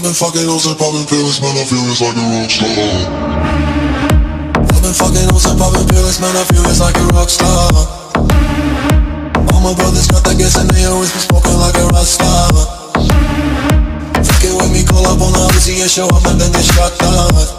I've been fucking hoes and popping pills, man, I feel it's like a rockstar. I've been fucking hoes and popping pills, man, I feel it's like a rockstar. All my brothers got that gas and they always be smoking like a rockstar. Fuck it with me, call up on the Uzi and show up and then get shot down.